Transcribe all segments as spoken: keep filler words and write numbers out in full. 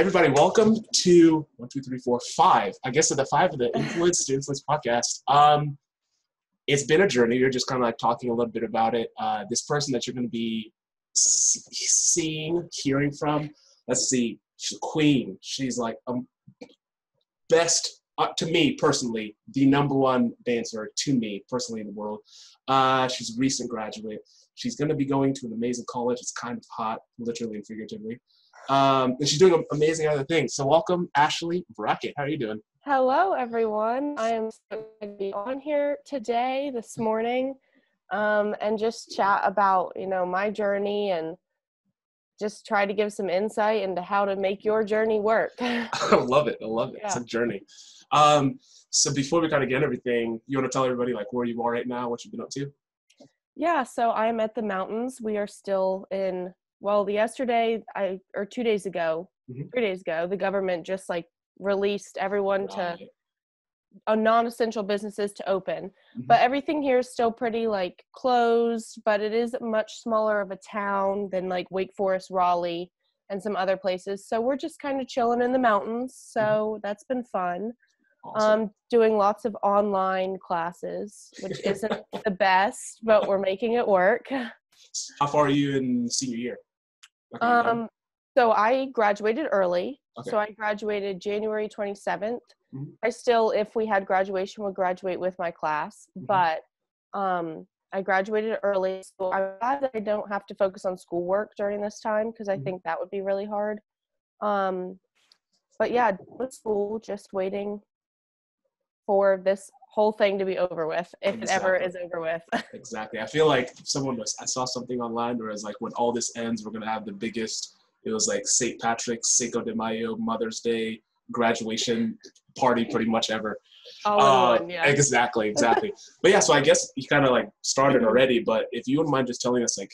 Everybody, welcome to one, two, three, four, five. I guess of the five of the Influence to Influence podcast. Um, it's been a journey. You're just kind of like talking a little bit about it. Uh, this person that you're going to be see seeing, hearing from. Let's see, she's a queen. She's like um, best uh, to me personally, the number one dancer to me personally in the world. Uh, she's a recent graduate. She's going to be going to an amazing college. It's kind of hot, literally and figuratively. Um, and she's doing amazing other things. So welcome, Ashleigh Brackett. How are you doing? Hello, everyone. I am so glad to be on here today, this morning, um, and just chat about, you know, my journey and just try to give some insight into how to make your journey work. I love it. I love it. Yeah. It's a journey. Um, so before we kind of get everything, you want to tell everybody like where you are right now, what you've been up to? Yeah, so I'm at the mountains. We are still in... Well, the yesterday, I or two days ago, mm-hmm. three days ago, the government just like released everyone to uh, non-essential businesses to open. Mm-hmm. But everything here is still pretty like closed, but it is much smaller of a town than like Wake Forest, Raleigh, and some other places. So we're just kind of chilling in the mountains. So mm-hmm. that's been fun. Awesome. Um, doing lots of online classes, which isn't the best, but we're making it work. How far are you in senior year? Okay. Um, so I graduated early. Okay. So I graduated January twenty-seventh. Mm-hmm. I still, if we had graduation, would graduate with my class. Mm-hmm. But um, I graduated early. So I'm glad that I don't have to focus on schoolwork during this time because I mm-hmm. think that would be really hard. Um, but yeah, with school, just waiting for this whole thing to be over with, if exactly. it ever is over with. Exactly. I feel like someone was, I saw something online where it was like, when all this ends, we're going to have the biggest, it was like Saint Patrick's, Cinco de Mayo, Mother's Day, graduation party pretty much ever. All uh, in one, yeah. Exactly, exactly. But yeah, so I guess you kind of like started already, but if you wouldn't mind just telling us like,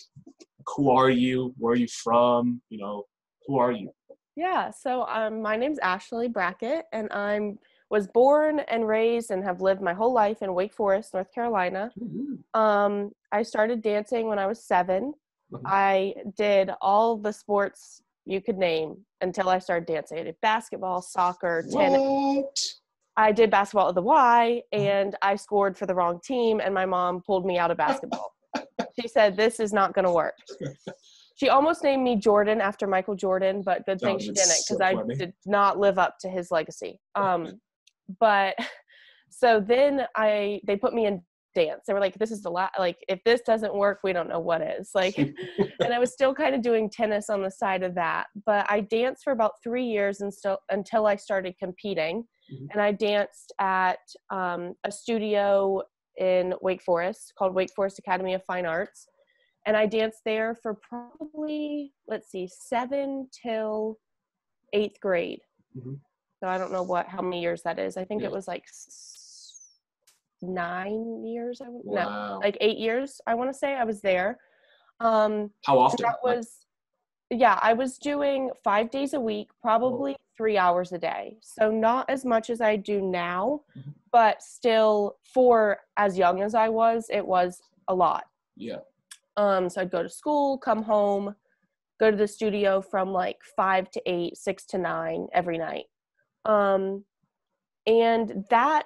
who are you? Where are you from? You know, who are you? Yeah, so um, my name's Ashleigh Brackett, and I'm was born and raised and have lived my whole life in Wake Forest, North Carolina. Mm-hmm. Um, I started dancing when I was seven. Mm-hmm. I did all the sports you could name until I started dancing. I did basketball, soccer, tennis. What? I did basketball at the Y, and I scored for the wrong team, and my mom pulled me out of basketball. She said, this is not going to work. She almost named me Jordan after Michael Jordan, but good thing oh, she didn't because so I did not live up to his legacy. Um, But so then I, they put me in dance. They were like, this is the last, like, if this doesn't work, we don't know what is like, and I was still kind of doing tennis on the side of that, but I danced for about three years and still until I started competing. Mm-hmm. And I danced at, um, a studio in Wake Forest called Wake Forest Academy of Fine Arts. And I danced there for probably, let's see, seven till eighth grade. Mm-hmm. So I don't know what, how many years that is. I think yeah. it was like nine years. I, wow. No, like eight years. I want to say I was there. Um, how often? That was, like, yeah, I was doing five days a week, probably oh. three hours a day. So not as much as I do now, mm-hmm. but still for as young as I was, it was a lot. Yeah. Um, so I'd go to school, come home, go to the studio from like five to eight, six to nine every night. Um, and that,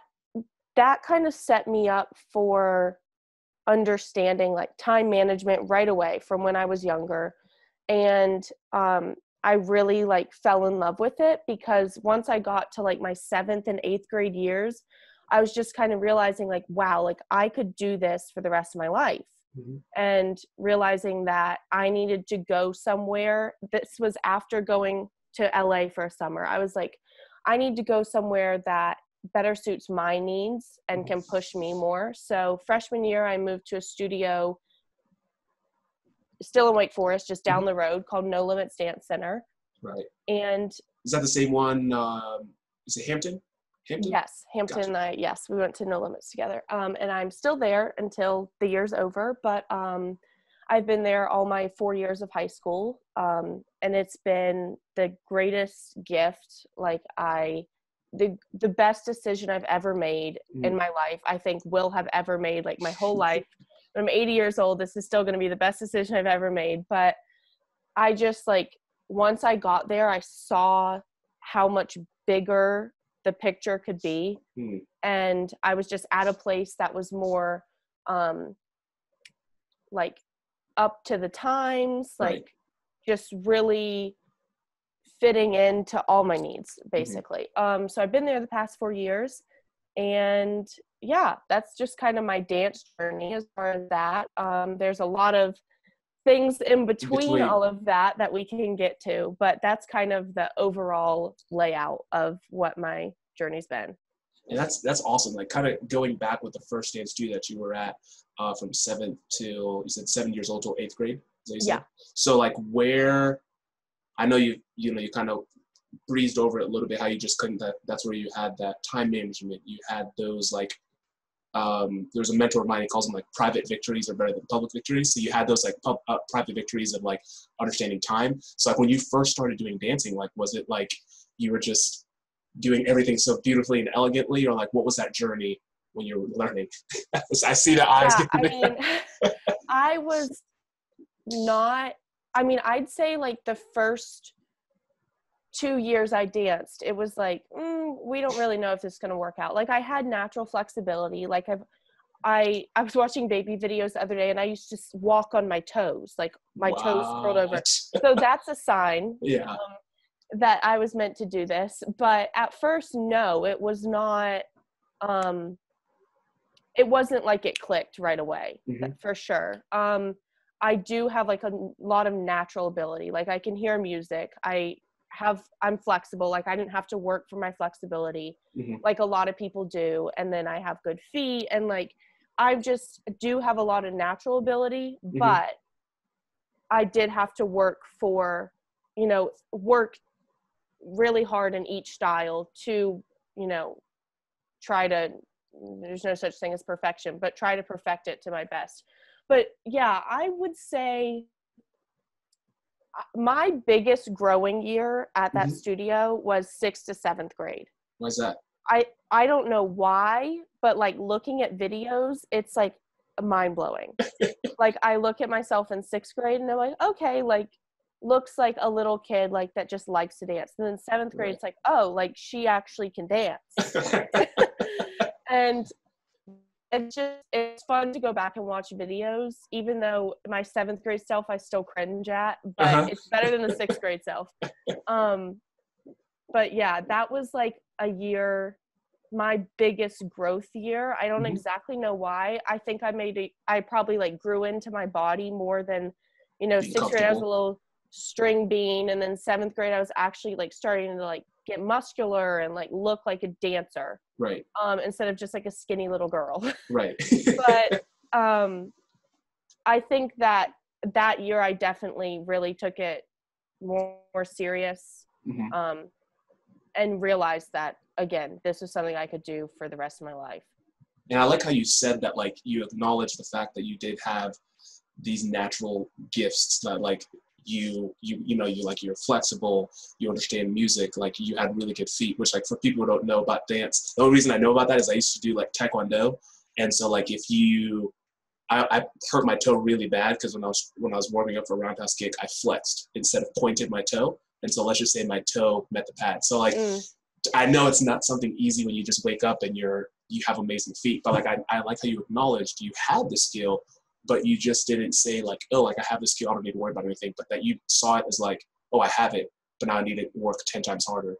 that kind of set me up for understanding like time management right away from when I was younger. And, um, I really like fell in love with it because once I got to like my seventh and eighth grade years, I was just kind of realizing like, wow, like I could do this for the rest of my life. Mm-hmm. And realizing that I needed to go somewhere. This was after going to L A for a summer. I was like, I need to go somewhere that better suits my needs and can push me more. So freshman year, I moved to a studio still in Wake Forest, just down the road called No Limits Dance Center. Right. And is that the same one? Um, is it Hampton? Hampton? Yes. Hampton gotcha. and I, yes, we went to No Limits together. Um, and I'm still there until the year's over, but um, I've been there all my four years of high school. Um, and it's been the greatest gift. Like I, the, the best decision I've ever made mm. in my life, I think will have ever made like my whole life. I'm eighty years old. This is still going to be the best decision I've ever made. But I just like, once I got there, I saw how much bigger the picture could be. Mm-hmm. And I was just at a place that was more um, like up to the times, like right. just really fitting into all my needs, basically. Mm-hmm. Um, so I've been there the past four years. And yeah, that's just kind of my dance journey as far as that. Um, there's a lot of things in between, between all of that that we can get to, but that's kind of the overall layout of what my journey's been. And that's that's awesome. Like kind of going back with the first dance studio that you were at uh, from seventh till, you said seven years old till eighth grade? Yeah. So like where, I know you, you know, you kind of breezed over it a little bit, how you just couldn't, that that's where you had that time management. You had those like, um, there was a mentor of mine, he calls them like private victories are better than public victories. So you had those like pub, uh, private victories of like understanding time. So like when you first started doing dancing, like was it like you were just doing everything so beautifully and elegantly, or like what was that journey when you were learning? I see the eyes. Yeah, I mean, I was not, I mean, I'd say like the first two years I danced, it was like, mm, we don't really know if this is going to work out. Like I had natural flexibility. Like I've, I, I was watching baby videos the other day and I used to just walk on my toes, like my what? toes curled over. So that's a sign yeah. um, that I was meant to do this. But at first, no, it was not, um, it wasn't like it clicked right away mm-hmm. for sure. Um, I do have like a lot of natural ability. Like I can hear music. I have, I'm flexible. Like I didn't have to work for my flexibility mm-hmm. like a lot of people do. And then I have good feet and like, I just do have a lot of natural ability, mm-hmm. but I did have to work for, you know, work really hard in each style to, you know, try to, there's no such thing as perfection, but try to perfect it to my best. But yeah, I would say my biggest growing year at that mm-hmm. studio was sixth to seventh grade. Why's that? I, I don't know why, but like looking at videos, it's like mind blowing. Like I look at myself in sixth grade and I'm like, okay, like looks like a little kid like that just likes to dance. And then seventh grade, right. it's like, oh, like she actually can dance. And it's just, it's fun to go back and watch videos, even though my seventh grade self, I still cringe at, but uh-huh. it's better than the sixth grade self. Um, but yeah, that was like a year, my biggest growth year. I don't mm-hmm. exactly know why. I think I made it, I probably like grew into my body more than, you know, sixth grade, I was a little string bean. And then seventh grade, I was actually like starting to like get muscular and like look like a dancer, right? Um, instead of just like a skinny little girl, right? But um, I think that that year I definitely really took it more, more serious, mm-hmm. um, and realized that again, this is something I could do for the rest of my life. And I like how you said that, like you acknowledge the fact that you did have these natural gifts that, like. You, you, you know, you like, you're flexible, you understand music, like you had really good feet, which like for people who don't know about dance, the only reason I know about that is I used to do like Taekwondo. And so like, if you, I, I hurt my toe really bad. Cause when I was, when I was warming up for a roundhouse kick, I flexed instead of pointed my toe. And so let's just say my toe met the pad. So like, mm. I know it's not something easy when you just wake up and you're, you have amazing feet, but like, I, I like how you acknowledged you had the skill, but you just didn't say like, oh, like I have this skill, I don't need to worry about anything, but that you saw it as like, oh, I have it, but now I need to work ten times harder.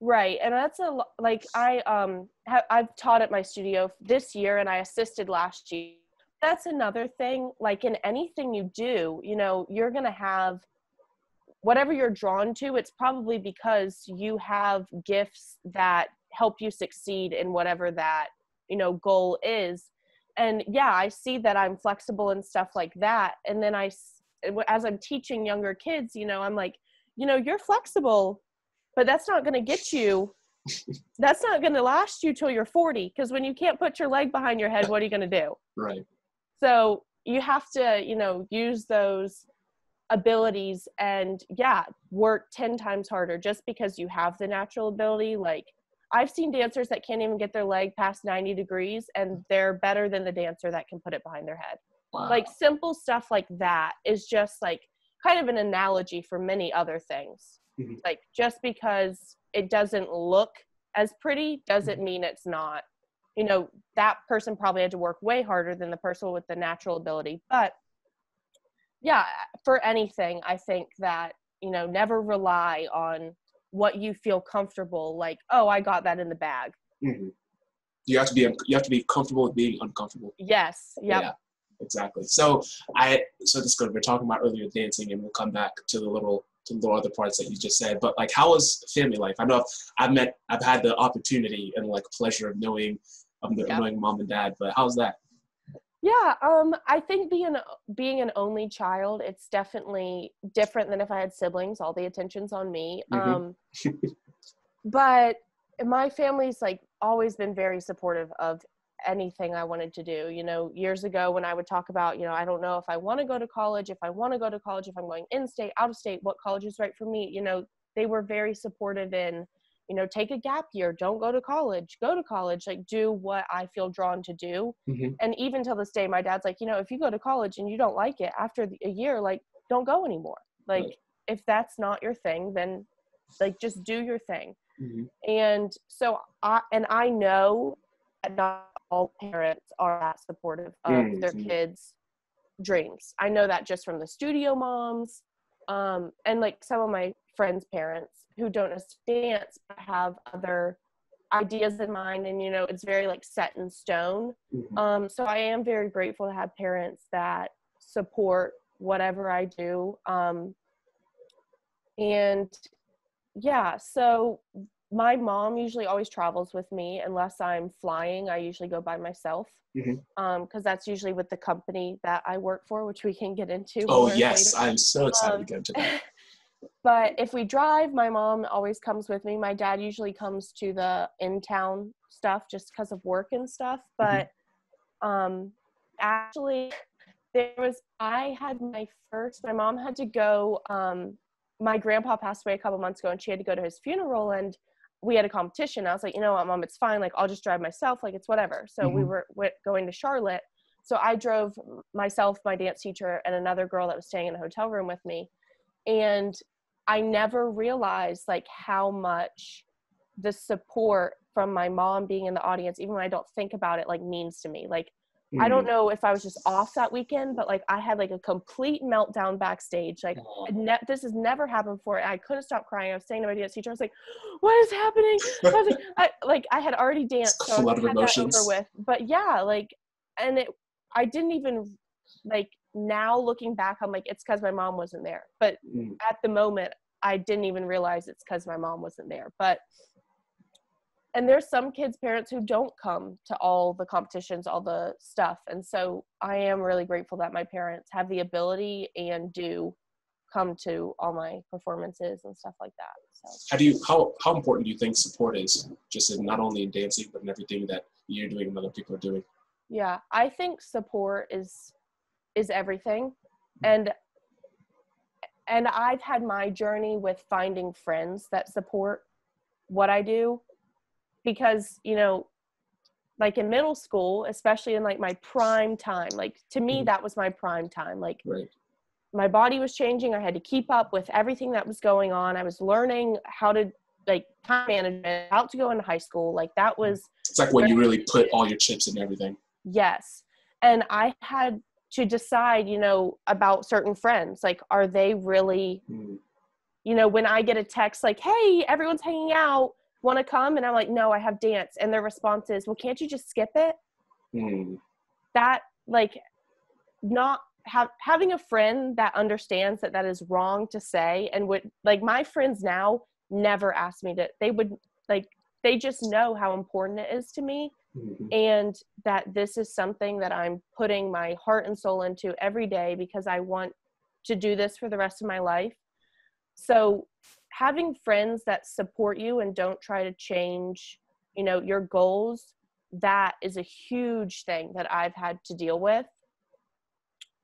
Right, and that's a, like I, um, ha- I've taught at my studio this year and I assisted last year. That's another thing, like in anything you do, you know, you're gonna have, whatever you're drawn to, it's probably because you have gifts that help you succeed in whatever that, you know, goal is. And yeah, I see that I'm flexible and stuff like that. And then I, as I'm teaching younger kids, you know, I'm like, you know, you're flexible, but that's not going to get you. That's not going to last you till you're forty. Cause when you can't put your leg behind your head, what are you going to do? Right. So you have to, you know, use those abilities and yeah, work ten times harder just because you have the natural ability. Like, I've seen dancers that can't even get their leg past ninety degrees and they're better than the dancer that can put it behind their head. Wow. Like simple stuff like that is just like kind of an analogy for many other things. Mm-hmm. Like just because it doesn't look as pretty doesn't mean it's not. You know, that person probably had to work way harder than the person with the natural ability. But yeah, for anything, I think that, you know, never rely on what you feel comfortable, like, oh, I got that in the bag. Mm-hmm. You have to be, you have to be comfortable with being uncomfortable. Yes. Yep. Yeah. Exactly. So I, so this is good. We're talking about earlier dancing, and we'll come back to the little, to the other parts that you just said. But like, how was family life? I know I've met, I've had the opportunity and like pleasure of knowing, of yeah. knowing mom and dad. But how's that? Yeah, um, I think being being an only child, it's definitely different than if I had siblings. All the attention's on me. Mm-hmm. Um, but my family's like always been very supportive of anything I wanted to do. You know, years ago when I would talk about, you know, I don't know if I want to go to college, if I want to go to college, if I'm going in state, out of state, what college is right for me, you know, they were very supportive in, you know, take a gap year, don't go to college, go to college, like do what I feel drawn to do. Mm-hmm. And even till this day, my dad's like, you know, if you go to college and you don't like it after a year, like don't go anymore. Like right. if that's not your thing, then like just do your thing. Mm-hmm. And so I, and I know not all parents are that supportive of mm-hmm. their kids' dreams. I know that just from the studio moms, um, and like some of my friends' parents who don't dance but have other ideas in mind, and you know, it's very like set in stone. Mm-hmm. Um, so I am very grateful to have parents that support whatever I do. Um, and yeah, so my mom usually always travels with me unless I'm flying. I usually go by myself because mm-hmm. um, that's usually with the company that I work for, which we can get into. Oh, yes. Later. I'm so excited um, to go to that. But if we drive, my mom always comes with me. My dad usually comes to the in-town stuff just because of work and stuff. But mm-hmm. um, actually, there was I had my first, my mom had to go. Um, my grandpa passed away a couple months ago, and she had to go to his funeral, and we had a competition. I was like, you know what, mom, it's fine. Like, I'll just drive myself. Like, it's whatever. So mm-hmm. we were going to Charlotte. So I drove myself, my dance teacher, and another girl that was staying in a hotel room with me. And I never realized like how much the support from my mom being in the audience, even when I don't think about it, like means to me. Like, mm-hmm. I don't know if I was just off that weekend, but like I had like a complete meltdown backstage. Like ne- this has never happened before. I couldn't stop crying. I was saying to my dance teacher, I was like, what is happening? I was like, I, like, I had already danced. So I had that over with. But yeah, like, and it, I didn't even like now looking back, I'm like, it's because my mom wasn't there. But mm. at the moment, I didn't even realize it's because my mom wasn't there. But and there's some kids' parents who don't come to all the competitions, all the stuff. And so I am really grateful that my parents have the ability and do come to all my performances and stuff like that. So. How do you, how, how important do you think support is, just in not only in dancing, but in everything that you're doing and other people are doing? Yeah, I think support is, is everything. And, and I've had my journey with finding friends that support what I do. Because, you know, like in middle school, especially in like my prime time, like to me, that was my prime time. Like right. my body was changing. I had to keep up with everything that was going on. I was learning how to like time management, how to go into high school. Like that was. It's like when you really put all your chips in everything. Yes. And I had to decide, you know, about certain friends, like, are they really, mm. you know, when I get a text like, hey, everyone's hanging out, want to come? And I'm like, no, I have dance. And their response is, well, can't you just skip it? Mm. That like not have having a friend that understands that that is wrong to say. And would like my friends now never ask me to, they would like, they just know how important it is to me. Mm-hmm. And that this is something that I'm putting my heart and soul into every day because I want to do this for the rest of my life. So having friends that support you and don't try to change, you know, your goals, that is a huge thing that I've had to deal with.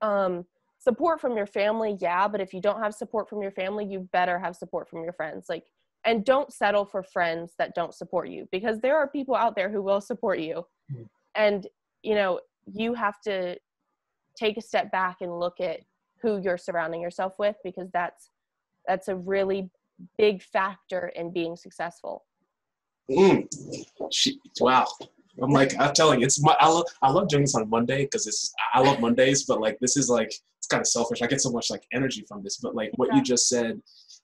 Um, support from your family, yeah, but if you don't have support from your family, you better have support from your friends. Like, and don't settle for friends that don't support you, because there are people out there who will support you. Mm-hmm. And, you know, you have to take a step back and look at who you're surrounding yourself with, because that's that's a really big factor in being successful. Mm. She, wow. I'm like, I'm telling you, it's my, I, love, I love doing this on Monday because it's, I love Mondays, but like, this is like, it's kind of selfish. I get so much like energy from this, but like what exactly. you just said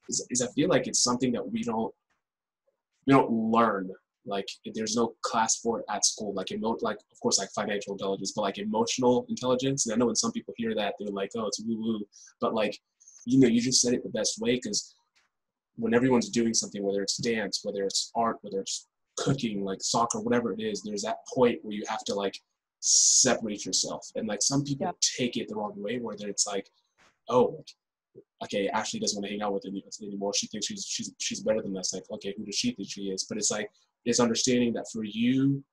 is, is I feel like it's something that we don't, we don't learn. Like there's no class for it at school. Like, emo like of course, like financial intelligence, but like emotional intelligence. And I know when some people hear that, they're like, oh, it's woo woo. But like, you know, you just said it the best way, because when everyone's doing something, whether it's dance, whether it's art, whether it's cooking, like soccer, whatever it is, there's that point where you have to like separate yourself. And like some people yeah. take it the wrong way, where it's like, oh, okay, Ashleigh doesn't want to hang out with us anymore. She thinks she's she's she's better than us. Like, okay, who does she think she is? But it's like, it's understanding that for you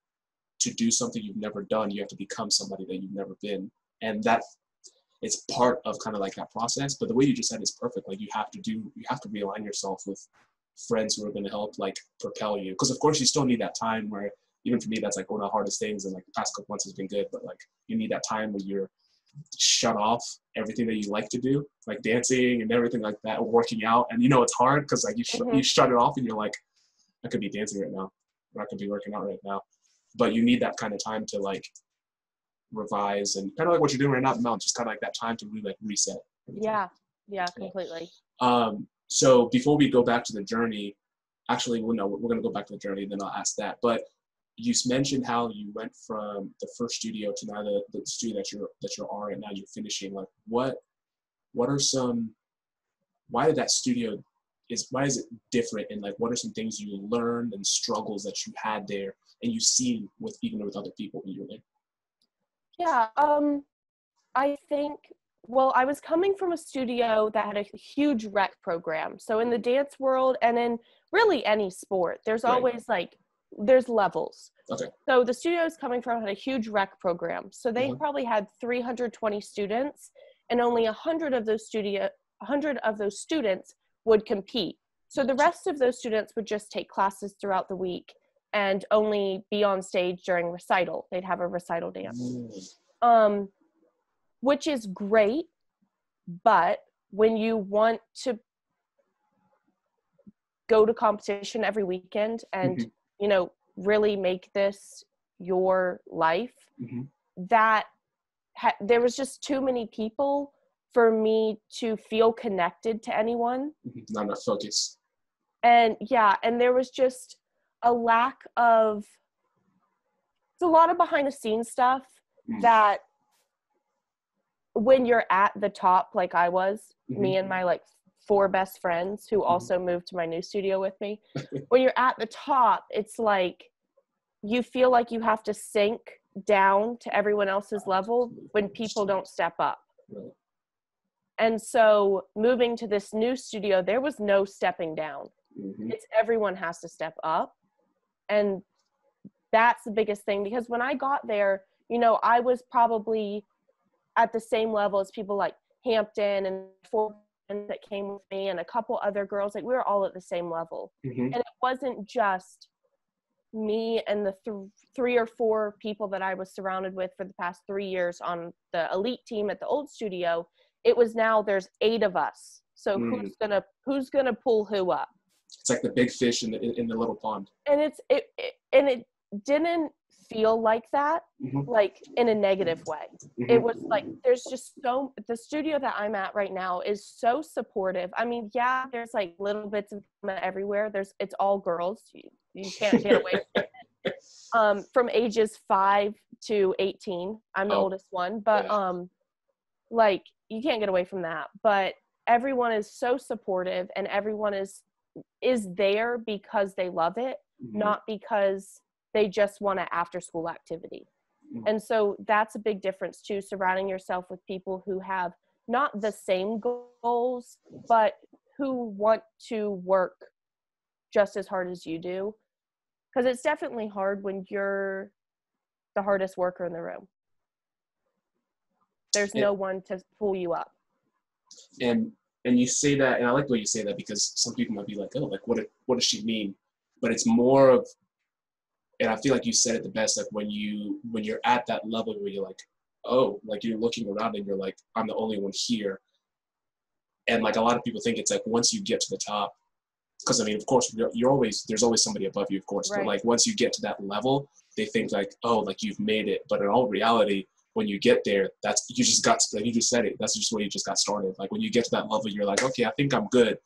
to do something you've never done, you have to become somebody that you've never been. And that it's part of kind of like that process. But the way you just said is perfect. Like you have to do, you have to realign yourself with friends who are going to help like propel you. Because of course you still need that time where, even for me, that's like one of the hardest things. And like the past couple months has been good, but like you need that time where you're shut off everything that you like to do, like dancing and everything like that, or working out. And you know, it's hard because like you, sh mm-hmm. you shut it off and you're like, I could be dancing right now. Or I could be working out right now. But you need that kind of time to like revise and kind of like what you're doing right now, Mel, just kind of like that time to really like reset. Yeah, yeah, completely. Um, so before we go back to the journey, actually, well, no, we're going to go back to the journey and then I'll ask that. But you mentioned how you went from the first studio to now the, the studio that you're, that you are and now you're finishing. Like what, what are some, why did that studio Is why is it different, and like what are some things you learned and struggles that you had there and you've seen with even with other people when you were there? Yeah, um, I think, well, I was coming from a studio that had a huge rec program. So in the dance world and in really any sport, there's right. always like, there's levels. Okay. So the studio I was coming from had a huge rec program. So they mm-hmm. probably had three hundred twenty students, and only one hundred of those studio, one hundred of those students would compete. So the rest of those students would just take classes throughout the week and only be on stage during recital. They'd have a recital dance, um, which is great. But when you want to go to competition every weekend and, mm-hmm. you know, really make this your life, mm-hmm. that ha- there was just too many people for me to feel connected to anyone. Not enough focus. And yeah, and there was just a lack of, it's a lot of behind the scenes stuff mm. that when you're at the top, like I was, mm-hmm. me and my like four best friends who mm-hmm. also moved to my new studio with me, when you're at the top, it's like, you feel like you have to sink down to everyone else's level when people don't step up. Right. And so moving to this new studio, there was no stepping down. Mm-hmm. It's everyone has to step up. And that's the biggest thing, because when I got there, you know, I was probably at the same level as people like Hampton and Ford that came with me and a couple other girls. Like we were all at the same level. Mm-hmm. And it wasn't just me and the th three or four people that I was surrounded with for the past three years on the elite team at the old studio. It was now there's eight of us. So mm. who's gonna who's gonna pull who up? It's like the big fish in the in the little pond. And it's it, it and it didn't feel like that, mm-hmm. like in a negative way. Mm-hmm. It was like there's just so the studio that I'm at right now is so supportive. I mean, yeah, there's like little bits of everywhere. There's it's all girls. You, you can't get away from it. Um, from ages five to eighteen. I'm the oh. oldest one, but yeah. um, like. You can't get away from that, but everyone is so supportive and everyone is, is there because they love it, mm-hmm. not because they just want an after school activity. Mm-hmm. And so that's a big difference too, surrounding yourself with people who have not the same goals, but who want to work just as hard as you do. Because it's definitely hard when you're the hardest worker in the room. There's no one to pull you up. And and you say that, and I like the way you say that, because some people might be like, oh, like what what does she mean? But it's more of, and I feel like you said it the best, like when you when you're at that level where you're like, oh, like you're looking around and you're like, I'm the only one here. And like a lot of people think it's like once you get to the top, Because I mean, of course, you're, you're always, there's always somebody above you, of course. Right. But like once you get to that level, they think like, oh, like you've made it. But in all reality, when you get there, that's, you just got, like you just said it, that's just where you just got started. Like when you get to that level, you're like, okay, I think I'm good.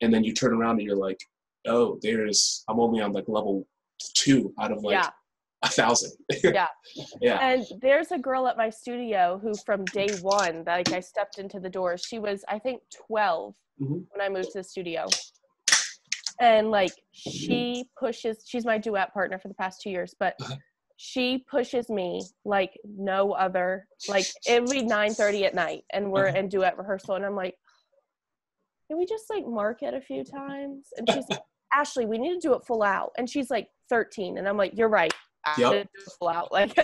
And then you turn around and you're like, oh, there's, I'm only on like level two out of like yeah. a thousand. yeah. Yeah. And there's a girl at my studio who from day one, like I stepped into the door, she was, I think twelve mm-hmm. when I moved to the studio. And like she pushes, she's my duet partner for the past two years, but she pushes me like no other. Like it'd be nine thirty at night and we're in duet rehearsal. And I'm like, can we just like mark it a few times? And she's like, Ashleigh, we need to do it full out. And she's like thirteen. And I'm like, you're right. I yep. did it full out. Like,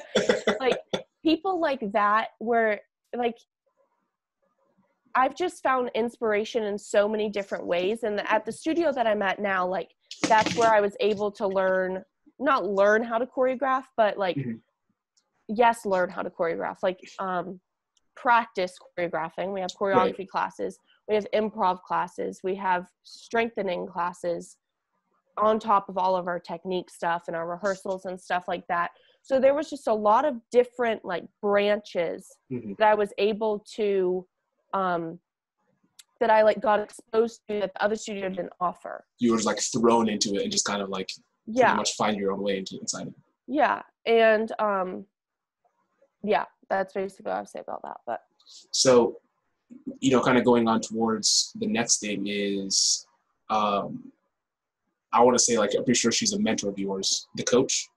like people like that were like, I've just found inspiration in so many different ways. And at the studio that I'm at now, like that's where I was able to learn, not learn how to choreograph, but like, mm-hmm. yes, learn how to choreograph, like um, practice choreographing. We have choreography right. classes. We have improv classes. We have strengthening classes on top of all of our technique stuff and our rehearsals and stuff like that. So there was just a lot of different like branches mm-hmm. that I was able to um that I like got exposed to that the other studio didn't offer. You were like thrown into it and just kind of like yeah pretty much find your own way into inside it. Yeah. And um yeah, that's basically what I would say about that. But so, you know, kind of going on towards the next thing is um I want to say, like, I'm pretty sure she's a mentor of yours, the coach,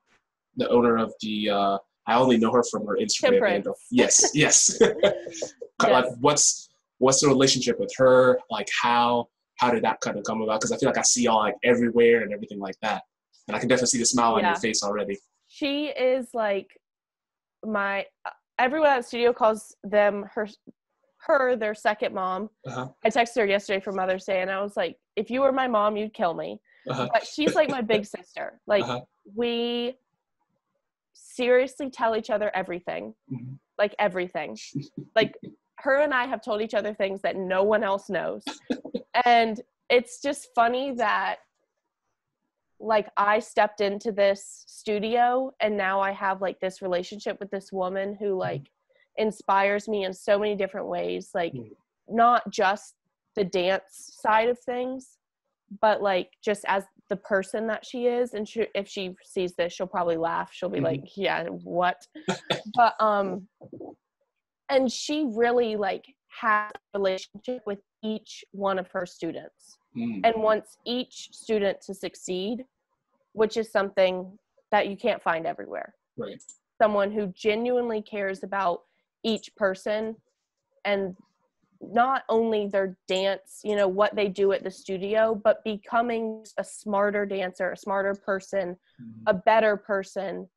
the owner of the uh I only know her from her Instagram handle. Yes, yes. yes. Like, what's what's the relationship with her? Like, how how did that kind of come about? Because I feel like I see y'all like everywhere and everything like that, and I can definitely see the smile yeah. on your face already. She is like my everyone at the studio calls them her her their second mom. Uh-huh. I texted her yesterday for Mother's Day, and I was like, if you were my mom, you'd kill me. Uh-huh. But she's like my big sister. Like uh-huh. we. seriously tell each other everything, mm-hmm. like everything. Like her and I have told each other things that no one else knows. And it's just funny that like I stepped into this studio and now I have like this relationship with this woman who like inspires me in so many different ways, like not just the dance side of things, but like just as the person that she is. And she, if she sees this, she'll probably laugh. She'll be mm-hmm. like, yeah, what? But, um, and she really like has a relationship with each one of her students mm-hmm. and wants each student to succeed, which is something that you can't find everywhere. Right. Someone who genuinely cares about each person and not only their dance, you know, what they do at the studio, but becoming a smarter dancer, a smarter person, mm-hmm. a better person,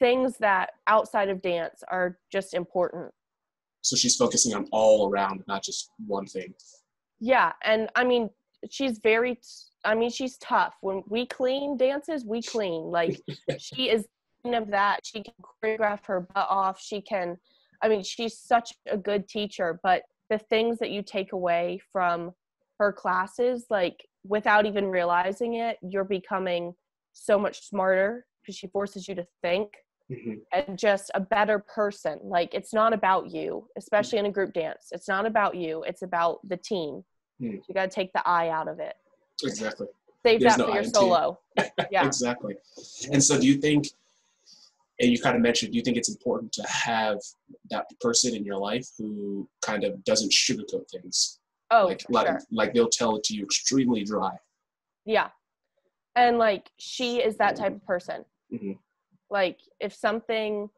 things that outside of dance are just important. So she's focusing on all around, not just one thing. Yeah. And I mean, she's very, I mean, she's tough. When we clean dances, we clean. Like she is of that. She can choreograph her butt off. She can, I mean, she's such a good teacher, but the things that you take away from her classes, like without even realizing it, you're becoming so much smarter because she forces you to think mm-hmm. and just a better person. Like it's not about you, especially mm-hmm. in a group dance. It's not about you. It's about the team. Mm-hmm. You got to take the I out of it. Exactly. Save There's that no for I your solo. Yeah. Exactly. And so do you think, and you kind of mentioned, do you think it's important to have that person in your life who kind of doesn't sugarcoat things? Oh, like, like, sure. Like they'll tell it to you extremely dry. Yeah. And like, she is that type of person. Mm-hmm. Like if something,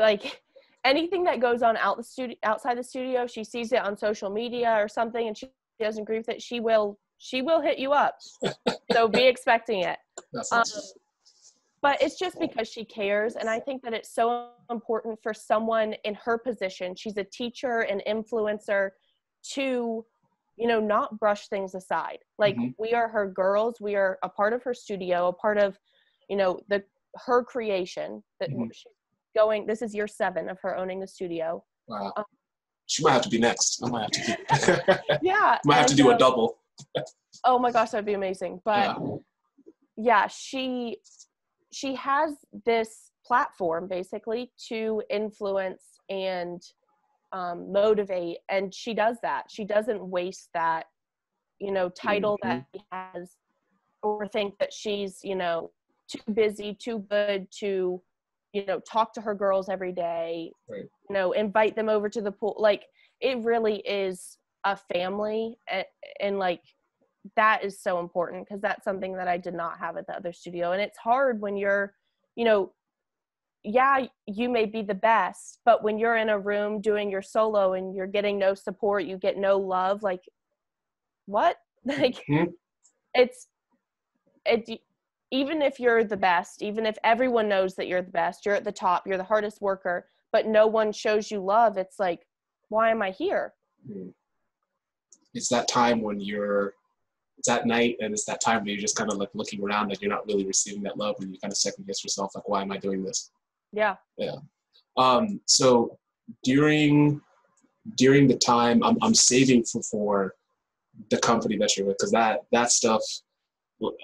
like anything that goes on out the studio, outside the studio, she sees it on social media or something and she doesn't agree with it, she will, she will hit you up. So be expecting it. That's um, nice. But it's just because she cares. And I think that it's so important for someone in her position, she's a teacher, an influencer, to, you know, not brush things aside. Like mm-hmm. we are her girls. We are a part of her studio, a part of, you know, the her creation that mm-hmm. she's going, this is year seven of her owning the studio. Wow. Um, she might have to be next. I might have to do, yeah, might have to do um, a double. Oh my gosh, that'd be amazing. But yeah, yeah she she has this platform basically to influence and um, motivate, and she does that. She doesn't waste that, you know, title mm-hmm. that she has, or think that she's, you know, too busy, too good to, you know, talk to her girls every day, right. you know, invite them over to the pool. Like, it really is a family. And, and like, that is so important, because that's something that I did not have at the other studio. And it's hard when you're, you know, yeah, you may be the best, but when you're in a room doing your solo and you're getting no support, you get no love, like, what? Like, mm-hmm. it's, it, even if you're the best, even if everyone knows that you're the best, you're at the top, you're the hardest worker, but no one shows you love, it's like, why am I here? It's that time when you're, it's that night, and it's that time where you're just kind of like looking around and you're not really receiving that love, and you kind of second guess yourself, like, why am I doing this? Yeah. Yeah. Um, so during, during the time, I'm, I'm saving for, for the company that you're with, because that, that stuff,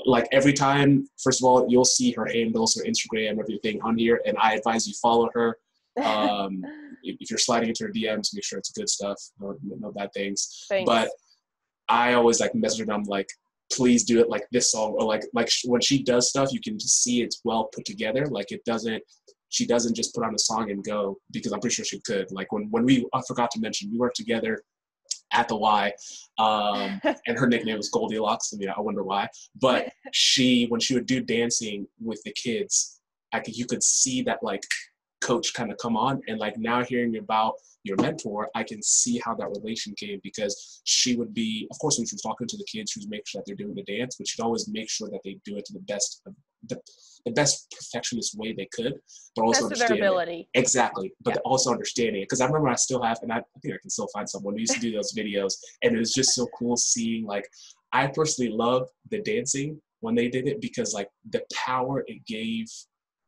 like, every time, first of all, you'll see her handles, her Instagram, everything on here, and I advise you follow her. Um, if you're sliding into her D Ms, make sure it's good stuff, no, no bad things. Thanks. But I always, like, message her, I'm like, please do it like this song, or like, like when she does stuff, you can just see it's well put together. Like, it doesn't, she doesn't just put on a song and go, because I'm pretty sure she could. Like, when, when we, I forgot to mention, we worked together at the Y, um, and her nickname was Goldilocks. I mean, I wonder why, but she, when she would do dancing with the kids, I could, you could see that, like, coach kind of come on, and like, now hearing about your mentor, I can see how that relation came, because she would be, of course, when she was talking to the kids, she was making sure that they're doing the dance, but she'd always make sure that they do it to the best, the, the best perfectionist way they could, but also understanding. Exactly. But yeah. also understanding it. Because I remember I still have, and I, I think I can still find someone who used to do those videos, and it was just so cool seeing, like, I personally love the dancing when they did it, because like, the power it gave,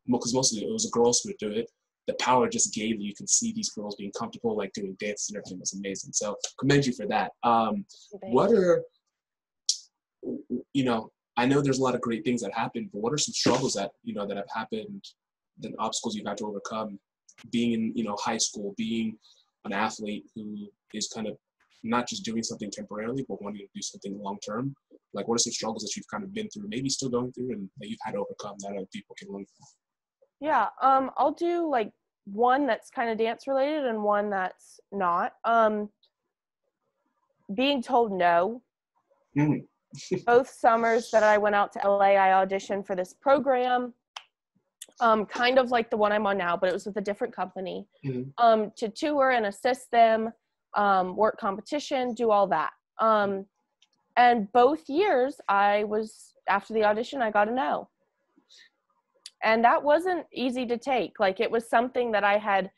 because mostly it was girls who would do it, the power just gave, you could see these girls being comfortable, like doing dance and everything, was amazing. So commend you for that. Um, what are, you know, I know there's a lot of great things that happen, but what are some struggles that, you know, that have happened, the obstacles you've had to overcome being in, you know, high school, being an athlete who is kind of not just doing something temporarily, but wanting to do something long-term? Like, what are some struggles that you've kind of been through, maybe still going through, and that you've had to overcome that other people can learn from? Yeah, um, I'll do like one that's kind of dance related and one that's not. Um, being told no. Mm. Both summers that I went out to L A, I auditioned for this program, um, kind of like the one I'm on now, but it was with a different company, mm-hmm. um, to tour and assist them, um, work competition, do all that. Um, and both years I was, after the audition, I got a no. And that wasn't easy to take. Like, it was something that I had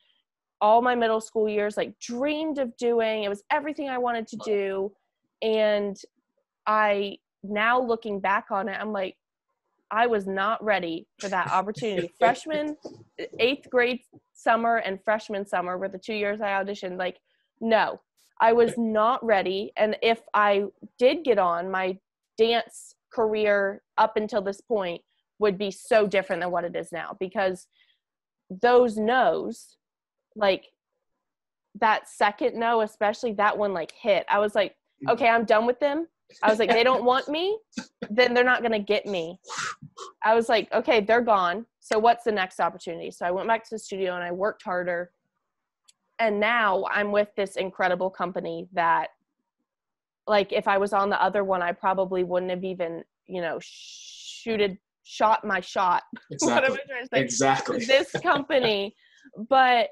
all my middle school years, like, dreamed of doing. It was everything I wanted to do. And I, now looking back on it, I'm like, I was not ready for that opportunity. Freshman, eighth grade summer and freshman summer were the two years I auditioned. Like, no, I was not ready. And if I did get on, my dance career up until this point would be so different than what it is now, because those no's, like, that second no, especially that one, like, hit. I was like, okay, I'm done with them. I was like, they don't want me, then they're not going to get me. I was like, okay, they're gone. So what's the next opportunity? So I went back to the studio and I worked harder. And now I'm with this incredible company that, like, if I was on the other one, I probably wouldn't have even, you know, shooted shot my shot. Exactly. What am I trying to say? Exactly. This company. But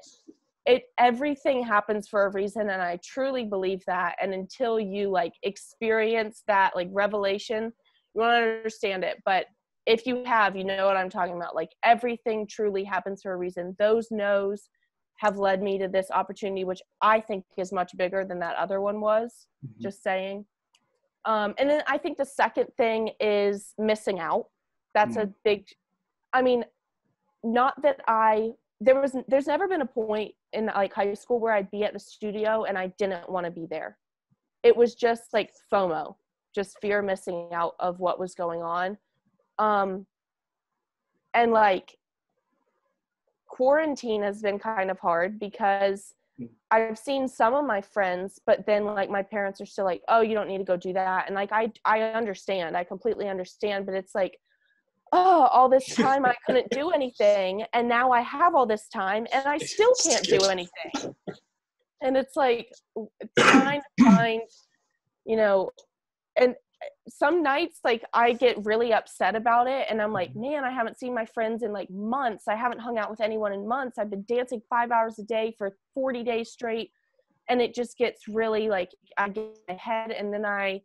it, everything happens for a reason, and I truly believe that. And until you, like, experience that, like, revelation, you won't understand it. But if you have, you know what I'm talking about. Like, everything truly happens for a reason. Those no's have led me to this opportunity, which I think is much bigger than that other one was. Mm-hmm. Just saying. Um, and then I think the second thing is missing out. That's a big, I mean, not that I, there was, there's never been a point in like high school where I'd be at the studio and I didn't want to be there. It was just like FOMO. just fear missing out of what was going on. Um, and like quarantine has been kind of hard because I've seen some of my friends, but then like my parents are still like, oh, you don't need to go do that. And like, I, I understand, I completely understand, but it's like, oh, all this time I couldn't do anything. And now I have all this time and I still can't do anything. And it's like trying to find, you know, and some nights, like I get really upset about it. And I'm like, man, I haven't seen my friends in like months. I haven't hung out with anyone in months. I've been dancing five hours a day for forty days straight. And it just gets really like, I get in my head and then I,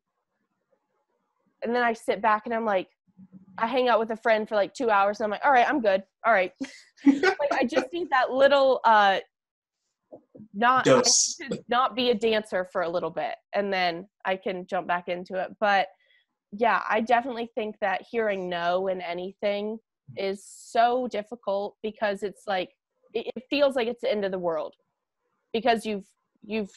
and then I sit back and I'm like, I hang out with a friend for like two hours and I'm like, all right, I'm good. All right. Like, I just need that little, uh, not, to not be a dancer for a little bit. And then I can jump back into it. But yeah, I definitely think that hearing no in anything is so difficult because it's like, it, it feels like it's the end of the world because you've, you've,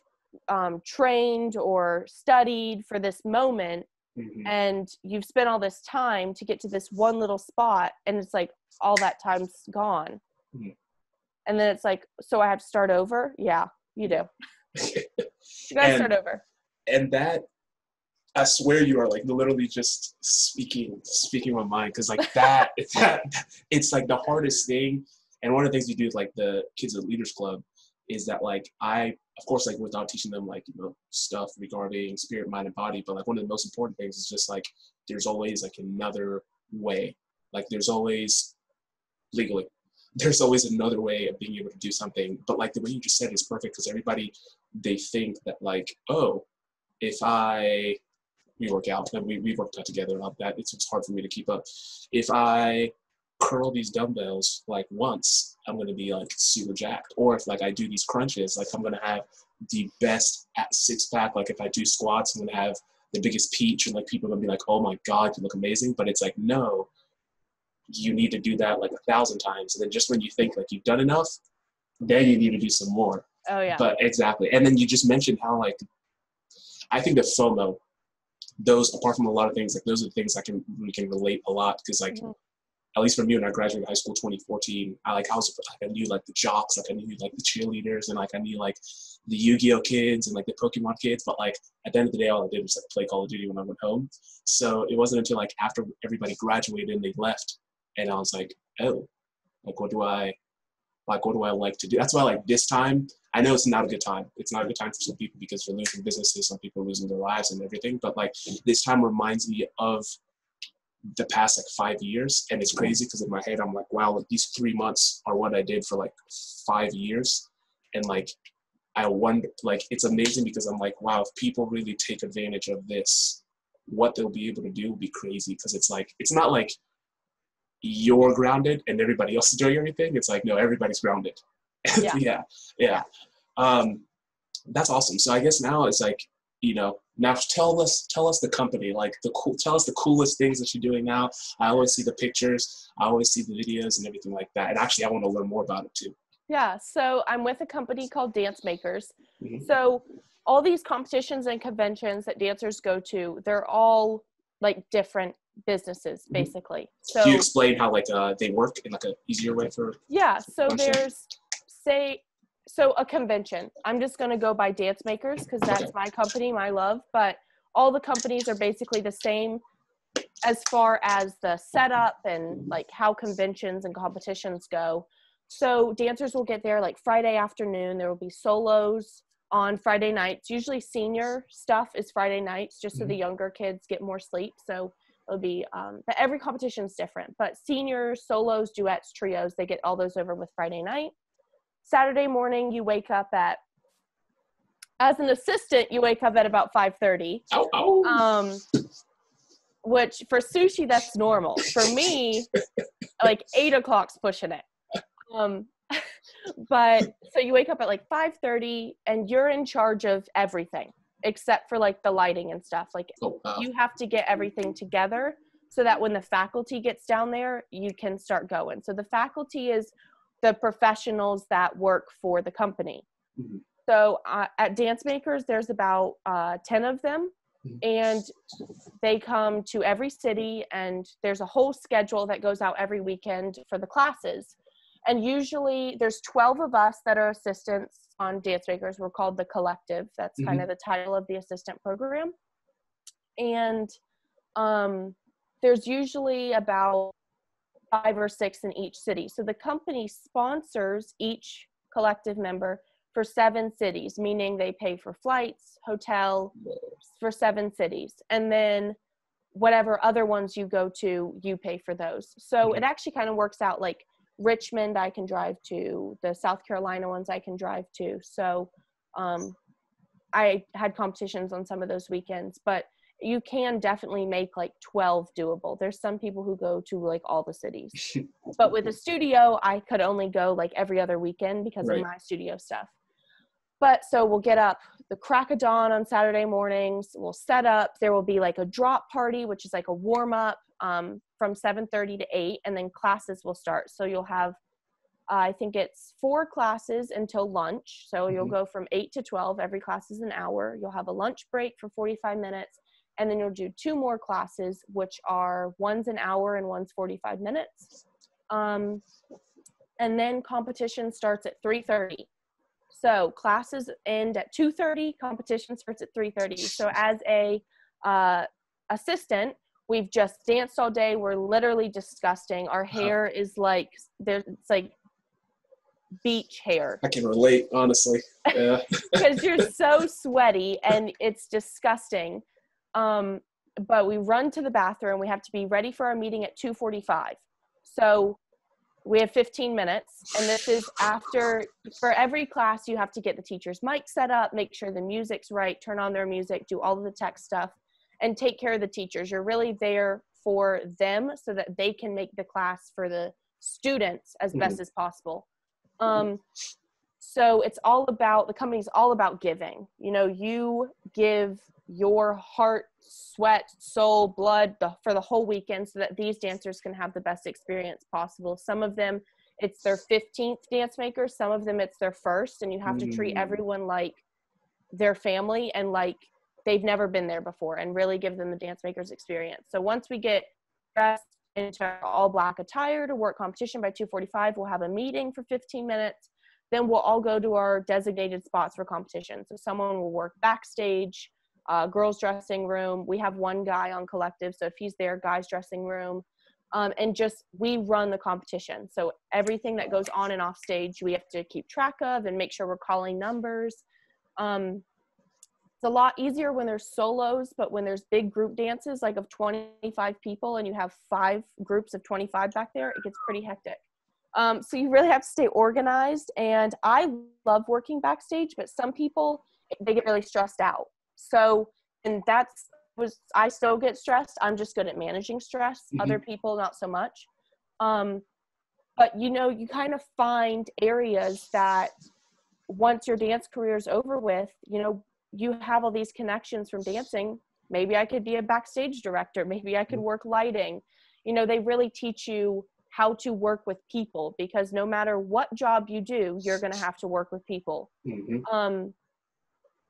um, trained or studied for this moment. Mm-hmm. And you've spent all this time to get to this one little spot and it's like all that time's gone. Mm-hmm. And then it's like, so I have to start over? Yeah, you do. You gotta and, start over. And that, I swear you are like literally just speaking, speaking my mind. Cause like that, that, it's like the hardest thing. And one of the things you do with like the kids at Leaders Club is that like I, of course, like without teaching them like, you know, stuff regarding spirit, mind, and body, but like one of the most important things is just like, there's always like another way. Like there's always legally, there's always another way of being able to do something. But like the way you just said is perfect because everybody, they think that like, oh, if I, we work out and we, we worked out together about that. It's, it's hard for me to keep up. If I curl these dumbbells like once, I'm gonna be like super jacked. Or if like I do these crunches, like I'm gonna have the best at six pack. Like if I do squats, I'm gonna have the biggest peach and like people are gonna be like, oh my God, you look amazing. But it's like, no, you need to do that like a thousand times. And then just when you think like you've done enough, then you need to do some more. Oh yeah. But exactly. And then you just mentioned how like, I think the FOMO, those apart from a lot of things, like those are the things I can, we can relate a lot. Cause like, mm-hmm. At least for me, when I graduated high school, twenty fourteen, I like I was like I knew like the jocks, like I knew like the cheerleaders, and like I knew like the Yu-Gi-Oh kids and like the Pokemon kids. But like at the end of the day, all I did was like play Call of Duty when I went home. So it wasn't until like after everybody graduated and they left, and I was like, oh, like what do I, like what do I like to do? That's why like this time, I know it's not a good time. It's not a good time for some people because they're losing businesses, some people are losing their lives and everything. But like this time reminds me of the past like five years. And it's crazy because in my head, I'm like, wow, like these three months are what I did for like five years. And like, I wonder, like, it's amazing because I'm like, wow, if people really take advantage of this, what they'll be able to do will be crazy. Cause it's like, it's not like you're grounded and everybody else is doing everything. It's like, no, everybody's grounded. Yeah. yeah. Yeah. Um, that's awesome. So I guess now it's like, you know, now tell us, tell us the company, like the cool, tell us the coolest things that you're doing now. I always see the pictures, I always see the videos and everything like that. And actually I want to learn more about it too. Yeah. So I'm with a company called Dance Makers. Mm-hmm. So all these competitions and conventions that dancers go to, they're all like different businesses basically. Mm-hmm. So can you explain how like uh, they work in like an easier way for? Yeah. So there's say, So a convention, I'm just going to go by Dance Makers because that's my company, my love, but all the companies are basically the same as far as the setup and like how conventions and competitions go. So dancers will get there like Friday afternoon, there will be solos on Friday nights. Usually senior stuff is Friday nights just so the younger kids get more sleep. So it'll be, um, but every competition is different, but senior solos, duets, trios, they get all those over with Friday night. Saturday morning, you wake up at, as an assistant, you wake up at about five thirty, oh, oh. Um, which for Sushi, that's normal. For me, like eight o'clock's pushing it. Um, but so you wake up at like five thirty and you're in charge of everything except for like the lighting and stuff. Like oh, wow. You have to get everything together so that when the faculty gets down there, you can start going. So the faculty is the professionals that work for the company. Mm-hmm. So uh, at Dance Makers, there's about uh, ten of them. And they come to every city, and there's a whole schedule that goes out every weekend for the classes. And usually there's twelve of us that are assistants on Dance Makers. We're called the Collective. That's mm-hmm. kind of the title of the assistant program. And um, there's usually about five or six in each city. So the company sponsors each collective member for seven cities, meaning they pay for flights, hotel, for seven cities. And then whatever other ones you go to, you pay for those. So it actually kind of works out like Richmond I can drive to, the South Carolina ones I can drive to. So um, I had competitions on some of those weekends, but you can definitely make like twelve doable. There's some people who go to like all the cities, but with a studio, I could only go like every other weekend because right. of my studio stuff. But so we'll get up the crack of dawn on Saturday mornings. We'll set up. There will be like a drop party, which is like a warm up um, from seven thirty to eight, and then classes will start. So you'll have, uh, I think it's four classes until lunch. So you'll mm-hmm. go from eight to twelve. Every class is an hour. You'll have a lunch break for forty-five minutes. And then you'll do two more classes, which are one's an hour and one's forty-five minutes. Um, and then competition starts at three thirty. So classes end at two thirty, competition starts at three thirty. So as a uh, assistant, we've just danced all day. We're literally disgusting. Our hair wow. is like, there's, it's like beach hair. I can relate, honestly. Because yeah. you're so sweaty and it's disgusting. Um, but we run to the bathroom. We have to be ready for our meeting at two forty-five. So we have fifteen minutes, and this is after, for every class, you have to get the teacher's mic set up, make sure the music's right, turn on their music, do all of the tech stuff, and take care of the teachers. You're really there for them so that they can make the class for the students as mm-hmm. best as possible. Um, so it's all about, the company's all about giving. You know, you give your heart, sweat, soul, blood the, for the whole weekend so that these dancers can have the best experience possible. Some of them, it's their fifteenth Dance Maker. Some of them, it's their first, and you have mm-hmm. to treat everyone like their family and like they've never been there before and really give them the Dance Makers experience. So once we get dressed into our all-black attire to work competition by two forty-five, we'll have a meeting for fifteen minutes. Then we'll all go to our designated spots for competition. So someone will work backstage, Uh, girls' dressing room. We have one guy on collective, so if he's there, guys' dressing room. Um, and just, we run the competition. So everything that goes on and off stage, we have to keep track of and make sure we're calling numbers. Um, it's a lot easier when there's solos, but when there's big group dances, like of twenty-five people, and you have five groups of twenty-five back there, it gets pretty hectic. Um, so you really have to stay organized. And I love working backstage, but some people, they get really stressed out. So, and that's was, I still get stressed. I'm just good at managing stress. Mm-hmm. Other people, not so much. Um, but you know, you kind of find areas that once your dance career is over with, you know, you have all these connections from dancing. Maybe I could be a backstage director. Maybe I could work lighting. You know, they really teach you how to work with people, because no matter what job you do, you're going to have to work with people. Mm-hmm. Um,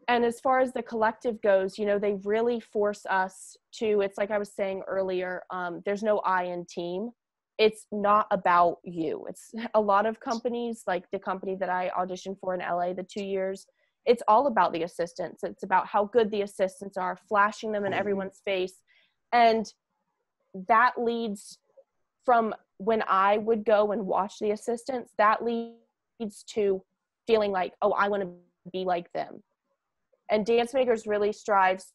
And as far as the collective goes, you know, they really force us to, it's like I was saying earlier, um, there's no I in team. It's not about you. It's a lot of companies, like the company that I auditioned for in L A the two years, it's all about the assistants. It's about how good the assistants are, flashing them in everyone's face. And that leads from when I would go and watch the assistants, that leads to feeling like, oh, I want to be like them. And Dance Makers really strives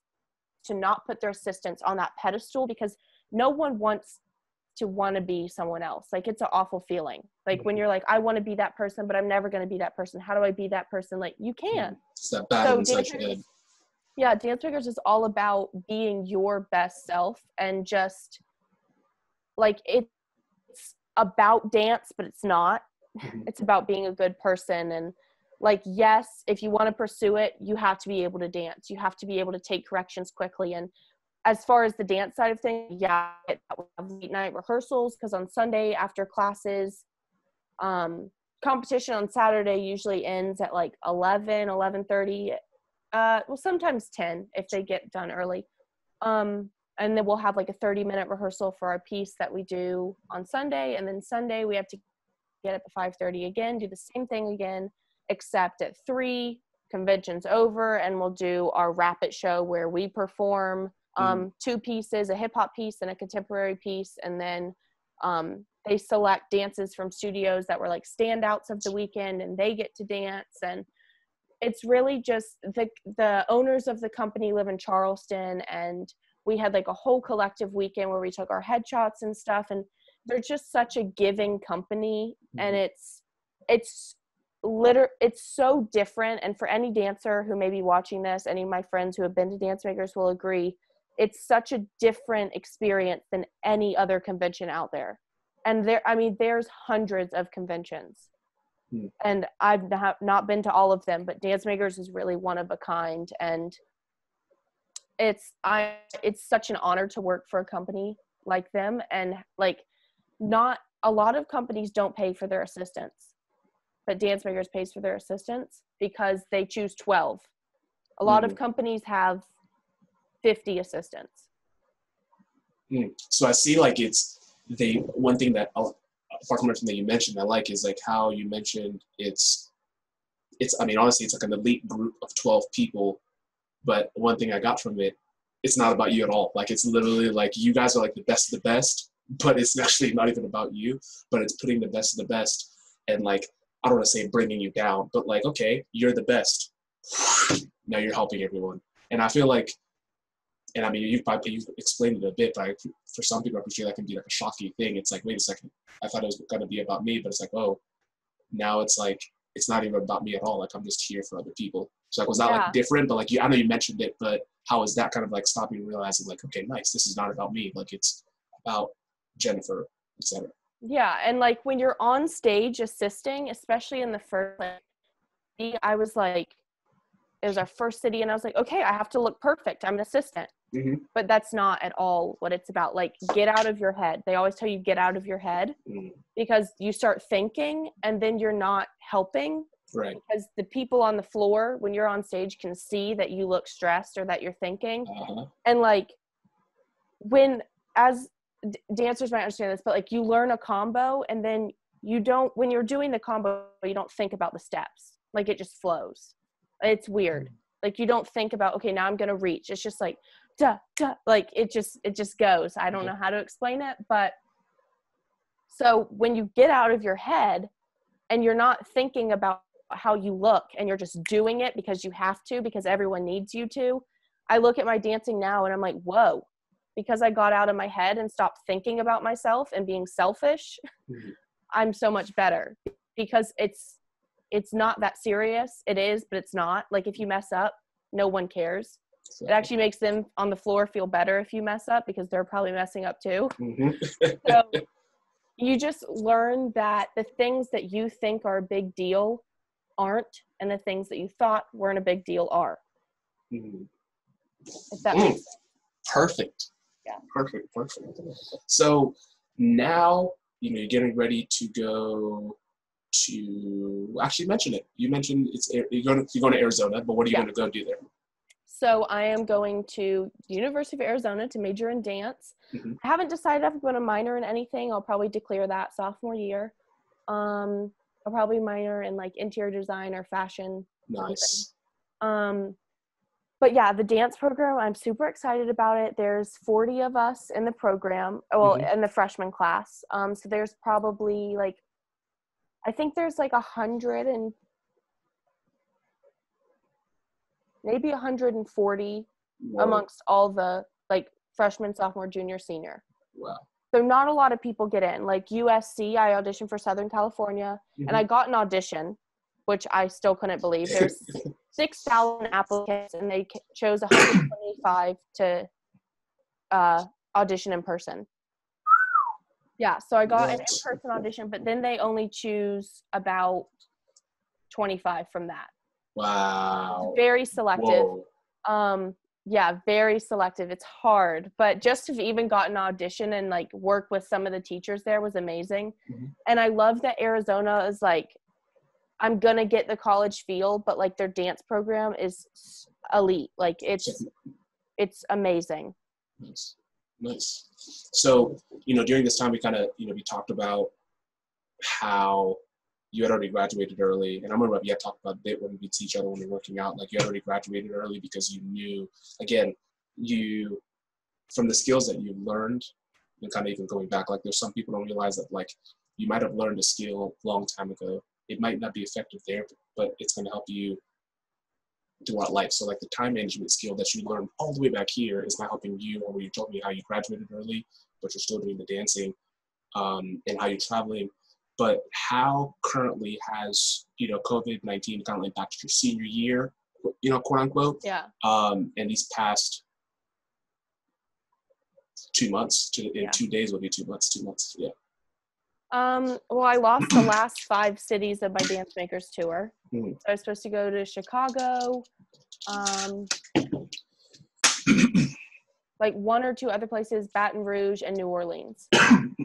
to not put their assistants on that pedestal, because no one wants to want to be someone else. Like, it's an awful feeling. Like, when you're like, I want to be that person, but I'm never going to be that person. How do I be that person? Like, you can. It's that balance. So Dance Makers, yeah, Dance Makers is all about being your best self, and just, like, it's about dance, but it's not. It's about being a good person. And like, yes, if you want to pursue it, you have to be able to dance. You have to be able to take corrections quickly. And as far as the dance side of things, yeah, we have late night rehearsals, because on Sunday after classes, um, competition on Saturday usually ends at like eleven, eleven thirty. uh, well, sometimes ten if they get done early. Um, and then we'll have like a thirty minute rehearsal for our piece that we do on Sunday. And then Sunday we have to get up at five thirty again, do the same thing again, except at three, convention's over, and we'll do our wrap it show where we perform um, mm. two pieces, a hip hop piece and a contemporary piece. And then um, they select dances from studios that were like standouts of the weekend, and they get to dance. And it's really just the, the owners of the company live in Charleston, and we had like a whole collective weekend where we took our headshots and stuff. And they're just such a giving company, and it's, it's liter- it's so different. And for any dancer who may be watching this, any of my friends who have been to Dance Makers will agree, it's such a different experience than any other convention out there. And there, I mean, there's hundreds of conventions, hmm. and I've not been to all of them, but Dance Makers is really one of a kind. And it's, I, it's such an honor to work for a company like them. And like, not a lot of companies don't pay for their assistants, but Dance Makers pays for their assistants because they choose twelve. A lot mm. of companies have fifty assistants. Mm. So I see, like, it's they one thing that I'll, apart from everything that you mentioned, I like is like how you mentioned it's it's I mean, honestly, it's like an elite group of twelve people, but one thing I got from it, it's not about you at all. Like, it's literally like you guys are like the best of the best, but it's actually not even about you, but it's putting the best of the best. And like, I don't want to say bringing you down, but like, okay, you're the best. Now you're helping everyone. And I feel like, and I mean, you've, probably, you've explained it a bit, but I, for some people, I appreciate that can be like a shocking thing. It's like, wait a second, I thought it was going to be about me, but it's like, oh, now it's like, it's not even about me at all. Like, I'm just here for other people. So like, was that yeah. like different? But like, you, I know you mentioned it, but how is that kind of like stopping and realizing like, okay, nice, this is not about me. Like, it's about Jennifer, et cetera. Yeah. And like, when you're on stage assisting, especially in the first, like, I was like, it was our first city, and I was like, okay, I have to look perfect. I'm an assistant, mm-hmm. but that's not at all what it's about. Like, get out of your head. They always tell you get out of your head mm. because you start thinking and then you're not helping. Right. Because the people on the floor, when you're on stage, can see that you look stressed or that you're thinking. Uh-huh. And like, when, as dancers might understand this, but like, you learn a combo, and then you don't, when you're doing the combo, you don't think about the steps. Like, it just flows. It's weird. Like, you don't think about, okay, now I'm going to reach. It's just like, duh, duh. Like, it just, it just goes. I don't know how to explain it, but so when you get out of your head and you're not thinking about how you look, and you're just doing it because you have to, because everyone needs you to. I look at my dancing now and I'm like, whoa, because I got out of my head and stopped thinking about myself and being selfish, mm-hmm. I'm so much better, because it's, it's not that serious. It is, but it's not. Like, if you mess up, no one cares. So. It actually makes them on the floor feel better if you mess up, because they're probably messing up too. Mm-hmm. So you just learn that the things that you think are a big deal aren't, and the things that you thought weren't a big deal are. Mm-hmm. If that mm. makes sense. Perfect. Yeah. Perfect, perfect. So now, you know, you're getting ready to go to, actually mention it. You mentioned it's you're going to, you're going to Arizona, but what are you yeah. going to go do there? So I am going to the University of Arizona to major in dance. Mm-hmm. I haven't decided if I'm going to minor in anything. I'll probably declare that sophomore year. Um, I'll probably minor in like interior design or fashion. Nice. Um, But yeah, the dance program, I'm super excited about it. There's forty of us in the program, well, mm-hmm. in the freshman class. Um, so there's probably like, I think there's like a hundred and maybe one hundred forty Whoa. Amongst all the like freshman, sophomore, junior, senior. Wow. So not a lot of people get in. Like U S C, I auditioned for Southern California, mm-hmm. and I got an audition, which I still couldn't believe. There's six thousand applicants, and they chose one hundred twenty-five to uh, audition in person. Yeah, so I got an in-person audition, but then they only choose about twenty-five from that. Wow. It's very selective. Um, yeah, very selective. It's hard, but just to have even gotten an audition and like work with some of the teachers there was amazing. Mm-hmm. And I love that Arizona is like, I'm going to get the college feel, but like their dance program is elite. Like it's, it's amazing. Nice. Nice. So, you know, during this time, we kind of, you know, we talked about how you had already graduated early. And I remember we had talked about it when we teach each other when we were working out, like you had already graduated early because you knew, again, you, from the skills that you learned and kind of even going back, like there's some people don't realize that like you might've learned a skill a long time ago. It might not be effective there, but it's going to help you throughout life. So like the time management skill that you learned all the way back here is not helping you, or where you told me how you graduated early, but you're still doing the dancing um, and how you're traveling. But how currently has, you know, COVID nineteen kind of impacted your senior year, you know, quote unquote, yeah. um, and these past two months, two, in yeah. two days will be two months, two months, yeah. Um, well, I lost the last five cities of my Dance Makers tour. Mm-hmm. So I was supposed to go to Chicago, um, like one or two other places, Baton Rouge and New Orleans.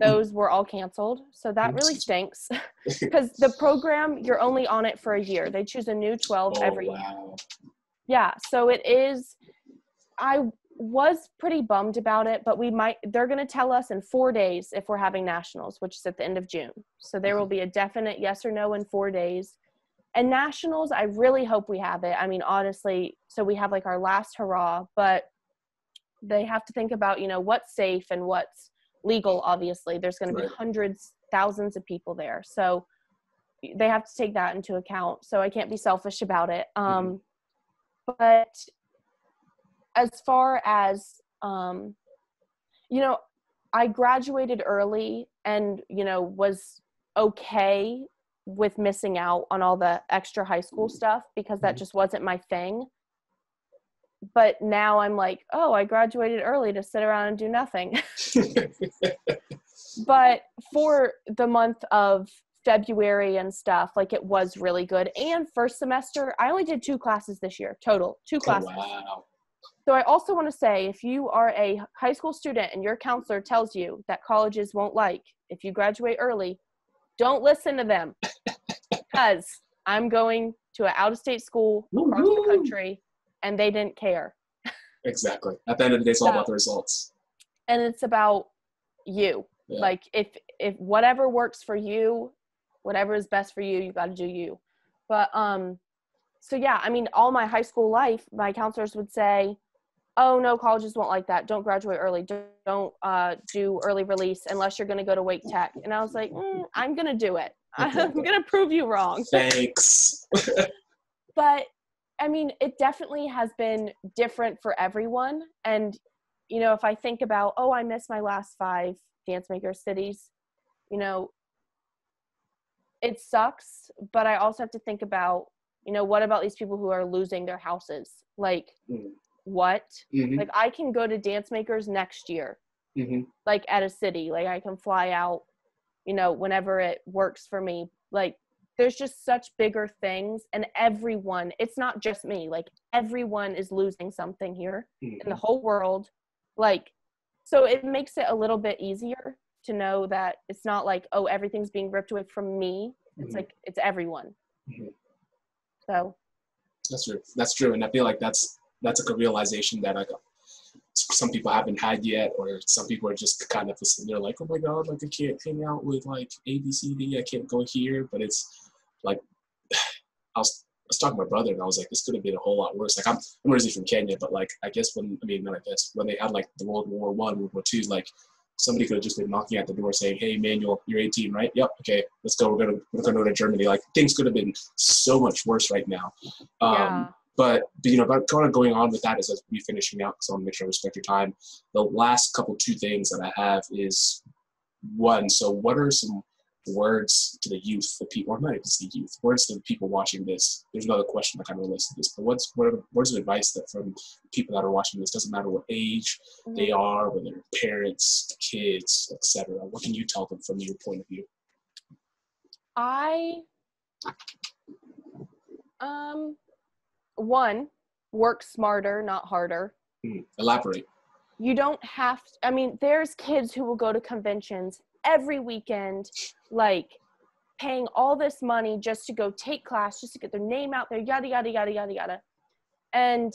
Those were all canceled. So that really stinks because the program, you're only on it for a year. They choose a new twelve oh, every wow. year. Yeah. So it is, I was pretty bummed about it, but we might, they're going to tell us in four days if we're having nationals, which is at the end of June. So there will be a definite yes or no in four days. And nationals, I really hope we have it. I mean, honestly, so we have like our last hurrah, but they have to think about, you know, what's safe and what's legal. Obviously there's going to be hundreds, thousands of people there. So they have to take that into account. So I can't be selfish about it. Um, but as far as, um, you know, I graduated early and, you know, was okay with missing out on all the extra high school stuff because that just wasn't my thing. But now I'm like, oh, I graduated early to sit around and do nothing. But for the month of February and stuff, like it was really good. And first semester, I only did two classes this year, total, two classes. Oh, wow. So I also want to say, if you are a high school student and your counselor tells you that colleges won't like, if you graduate early, don't listen to them because I'm going to an out-of-state school across Woo-hoo! the country and they didn't care. Exactly. At the end of the day, it's all so, about the results. And it's about you. Yeah. Like if, if whatever works for you, whatever is best for you, you got to do you. But, um, so yeah, I mean, all my high school life, my counselors would say, oh, no, colleges won't like that. Don't graduate early. Don't uh, do early release unless you're going to go to Wake Tech. And I was like, mm, I'm going to do it. I'm going to prove you wrong. Thanks. But, I mean, it definitely has been different for everyone. And, you know, if I think about, oh, I missed my last five Dance Maker cities, you know, it sucks. But I also have to think about, you know, what about these people who are losing their houses? Like, mm. what? Mm-hmm. Like I can go to Dance Makers next year, mm-hmm. like at a city, like I can fly out, you know, whenever it works for me. Like there's just such bigger things and everyone, it's not just me, like everyone is losing something here mm-hmm. in the whole world. Like, so it makes it a little bit easier to know that it's not like, oh, everything's being ripped away from me. It's mm-hmm. like, it's everyone. Mm-hmm. So. That's true. That's true. And I feel like that's, that's like a realization that like some people haven't had yet, or some people are just kind of listening. They're like, oh my God, like I can't hang out with like A, B, C, D, I can't go here. But it's like, I was, I was talking to my brother and I was like, this could have been a whole lot worse. Like I'm, I'm originally from Kenya, but like, I guess when, I mean, not I guess, when they had like the World War One, World War Two, like somebody could have just been knocking at the door saying, hey Manuel, you're eighteen, right? Yep. Okay. Let's go. We're going to, we're going to go to Germany. Like things could have been so much worse right now. Um, yeah. But, you know, but kind of going on with that is as we finishing out, because I want to make sure I respect your time. The last couple, two things that I have is, one, so what are some words to the youth, the people, or not even the youth, words to the people watching this? There's another question that kind of relates to this, but what's, what are, words of advice that from people that are watching this, doesn't matter what age mm-hmm. they are, whether they're parents, kids, et cetera, what can you tell them from your point of view? I, um... One, work smarter, not harder. Mm, elaborate. You don't have to, I mean, there's kids who will go to conventions every weekend, like paying all this money just to go take class, just to get their name out there, yada, yada, yada, yada, yada. And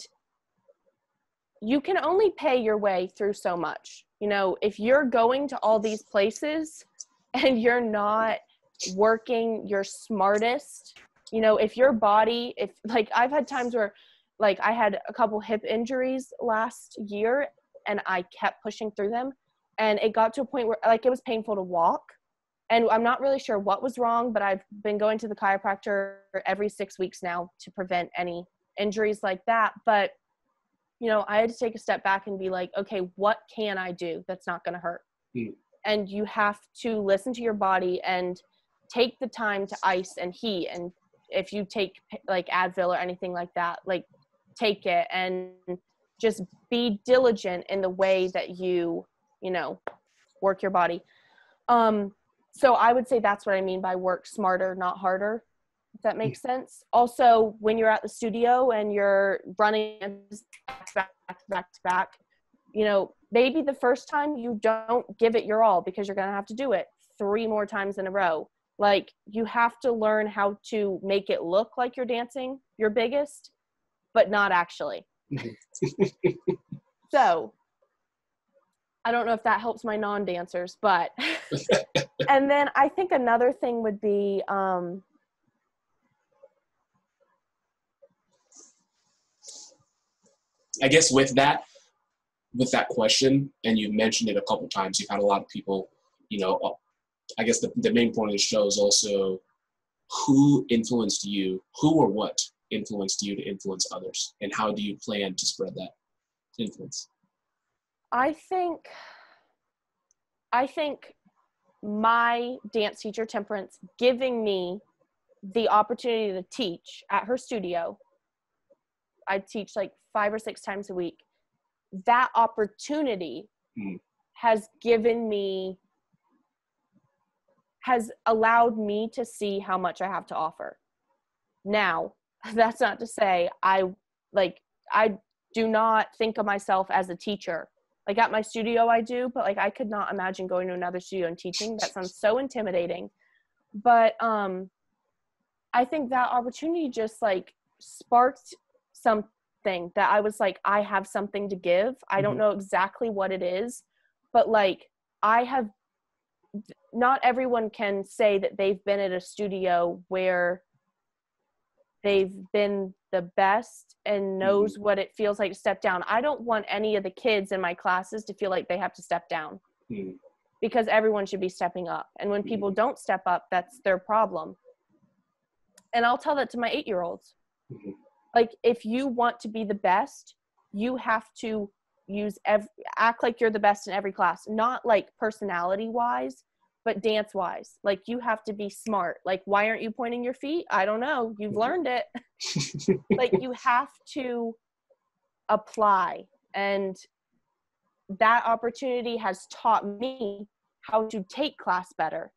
you can only pay your way through so much. You know, if you're going to all these places and you're not working your smartest, you know, if your body, if like I've had times where like I had a couple hip injuries last year and I kept pushing through them. And it got to a point where like it was painful to walk. And I'm not really sure what was wrong, but I've been going to the chiropractor every six weeks now to prevent any injuries like that. But, you know, I had to take a step back and be like, okay, what can I do that's not going to hurt? Mm. And you have to listen to your body and take the time to ice and heat. And if you take like Advil or anything like that, like take it and just be diligent in the way that you, you know, work your body. Um, So I would say that's what I mean by work smarter, not harder, if that makes sense. Also, when you're at the studio and you're running back, back, back, back, you know, maybe the first time you don't give it your all because you're going to have to do it three more times in a row. Like, you have to learn how to make it look like you're dancing your biggest, but not actually. So I don't know if that helps my non-dancers, but... And then I think another thing would be, um, I guess with that, with that question, and you mentioned it a couple times, you've had a lot of people, you know, I guess the, the main point of the show is also who influenced you, who or what influenced you to influence others, and how do you plan to spread that influence? I think, I think, my dance teacher, Temperance, giving me the opportunity to teach at her studio. I teach like five or six times a week. That opportunity mm. has given me, has allowed me to see how much I have to offer. Now, that's not to say I, like, I do not think of myself as a teacher. Like, at my studio I do, but like I could not imagine going to another studio and teaching. That sounds so intimidating. But um, I think that opportunity just like sparked something that I was like, I have something to give. I don't know exactly what it is, but like I have, not everyone can say that they've been at a studio where they've been the best and knows what it feels like to step down. I don't want any of the kids in my classes to feel like they have to step down mm. because everyone should be stepping up. And when mm. people don't step up, that's their problem. And I'll tell that to my eight-year-olds. Mm-hmm. Like, if you want to be the best, you have to use ev- act like you're the best in every class, not like personality-wise, but dance wise, like you have to be smart. Like, why aren't you pointing your feet? I don't know. You've learned it. Like, you have to apply. And that opportunity has taught me how to take class better.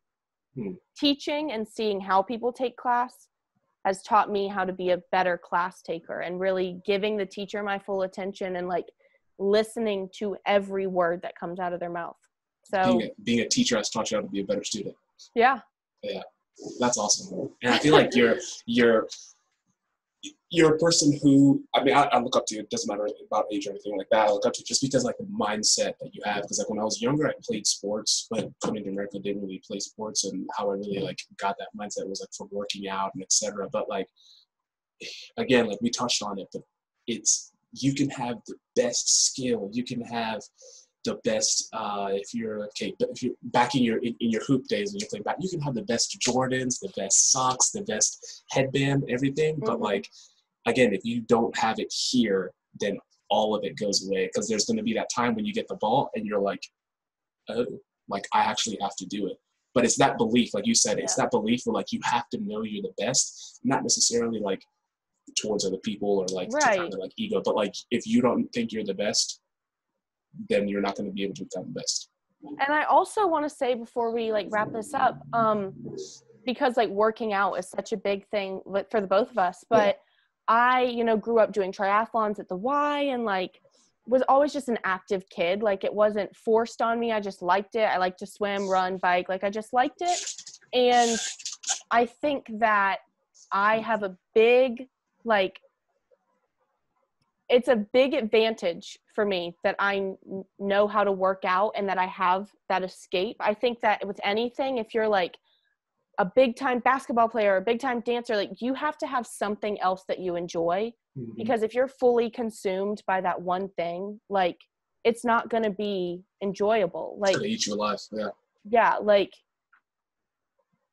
Hmm. Teaching and seeing how people take class has taught me how to be a better class taker and really giving the teacher my full attention and like listening to every word that comes out of their mouth. So being a, being a teacher has taught you how to be a better student. Yeah. Yeah. That's awesome. And I feel like you're, you're, you're a person who, I mean, I, I look up to you. It doesn't matter about age or anything like that. I look up to you just because like the mindset that you have, because like when I was younger, I played sports, but coming to America didn't really play sports, and how I really like got that mindset was like from working out and et cetera. But like, again, like we touched on it, but it's, you can have the best skill. You can have the best, uh, if you're, okay, if you're back in your, in, in your hoop days when you're playing back, you can have the best Jordans, the best socks, the best headband, everything. Mm-hmm. But like, again, if you don't have it here, then all of it goes away. Cause there's going to be that time when you get the ball and you're like, oh, like I actually have to do it. But it's that belief, like you said, yeah. It's that belief where like, you have to know you're the best, not necessarily like towards other people or like, right. kind of like ego, but like, if you don't think you're the best, then you're not going to be able to become the best. And I also want to say before we like wrap this up, um, because like working out is such a big thing for the both of us, but yeah. I, you know, grew up doing triathlons at the Y and like was always just an active kid. Like, it wasn't forced on me. I just liked it. I like to swim, run, bike. Like, I just liked it. And I think that I have a big, like, it's a big advantage for me that I know how to work out and that I have that escape. I think that with anything, if you're like a big time basketball player, or a big time dancer, like you have to have something else that you enjoy, mm-hmm. because if you're fully consumed by that one thing, like it's not going to be enjoyable. Like, it's going to eat you alive. Yeah. Yeah. Like,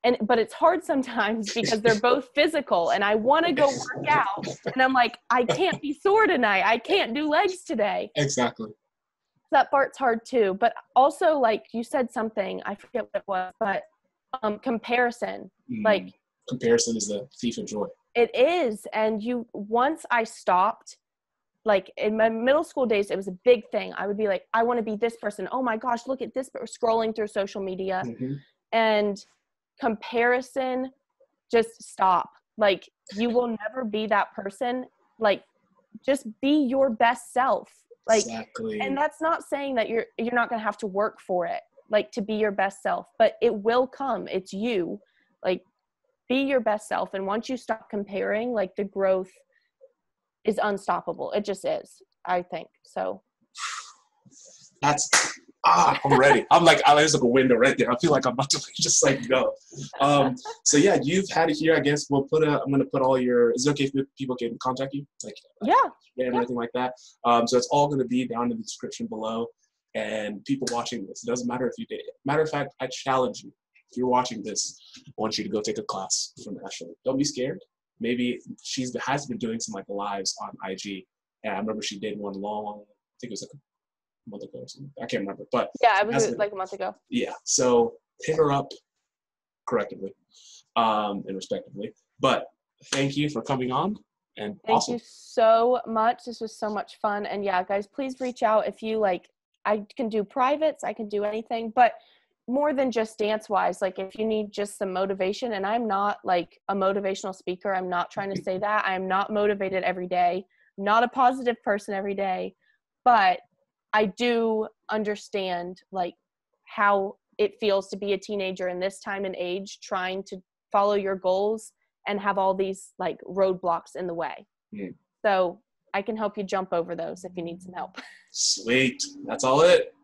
and, but it's hard sometimes because they're both physical and I want to go work out and I'm like, I can't be sore tonight. I can't do legs today. Exactly. That part's hard too. But also, like you said something, I forget what it was, but um, comparison, mm-hmm. like comparison is the thief of joy. It is. And you, once I stopped, like in my middle school days, it was a big thing. I would be like, I want to be this person. Oh my gosh, look at this. But scrolling through social media, mm-hmm. and comparison, just stop. Like, you will never be that person. Like, just be your best self. Like, exactly. And that's not saying that you're you're not gonna have to work for it, like to be your best self, but it will come. It's you. Like, be your best self. And once you stop comparing, like the growth is unstoppable. It just is, I think. So that's ah, I'm ready. I'm like, I there's like a window right there. I feel like I'm about to just like go. Um, so yeah, you've had it here. I guess we'll put a, I'm going to put all your, is it okay if people can contact you? Like, yeah. Yeah, yeah. Anything like that. Um, so it's all going to be down in the description below, and people watching this, it doesn't matter if you did it. Matter of fact, I challenge you. If you're watching this, I want you to go take a class from Ashleigh. Don't be scared. Maybe she's has been doing some like lives on I G. And I remember she did one long, I think it was like a month ago or something. I can't remember, but yeah, it was like a month ago. Yeah, so hit her up correctly um, and respectively. But thank you for coming on, and thank awesome. you so much. This was so much fun, and yeah, guys, please reach out if you like. I can do privates, I can do anything, but more than just dance wise, like if you need just some motivation, and I'm not like a motivational speaker. I'm not trying to say that. I'm not motivated every day. I'm not a positive person every day, but I do understand like how it feels to be a teenager in this time and age, trying to follow your goals and have all these like roadblocks in the way. Yeah. So I can help you jump over those if you need some help. Sweet. That's all it.